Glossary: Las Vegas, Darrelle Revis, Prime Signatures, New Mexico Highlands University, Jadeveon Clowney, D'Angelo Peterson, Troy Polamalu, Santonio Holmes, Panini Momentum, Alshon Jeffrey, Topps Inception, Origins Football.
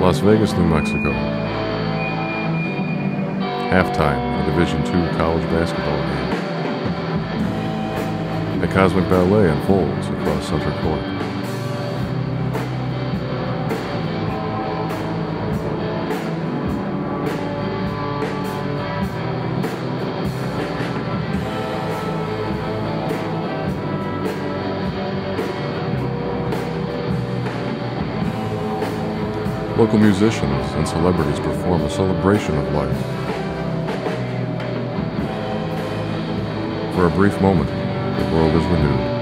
Las Vegas, New Mexico. Halftime, a Division II college basketball game. A cosmic ballet unfolds across Center Court. Local musicians and celebrities perform a celebration of life. For a brief moment, the world is renewed.